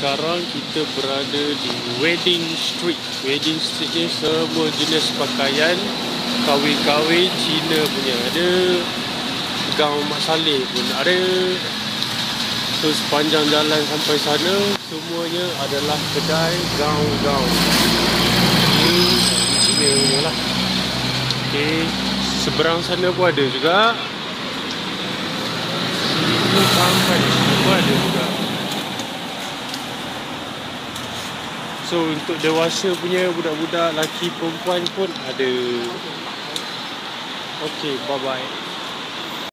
sekarang kita berada di Wedding Street. Wedding Street ni semua jenis pakaian kahwin-kahwin Cina punya ada, gaun Mak Saleh pun ada. So sepanjang jalan sampai sana semuanya adalah kedai gaun-gaun Cina punya lah. Okay, seberang sana pun ada juga. Sini sampai sini pun ada juga. So untuk dewasa punya, budak-budak, laki, perempuan pun ada. Okay, bye-bye.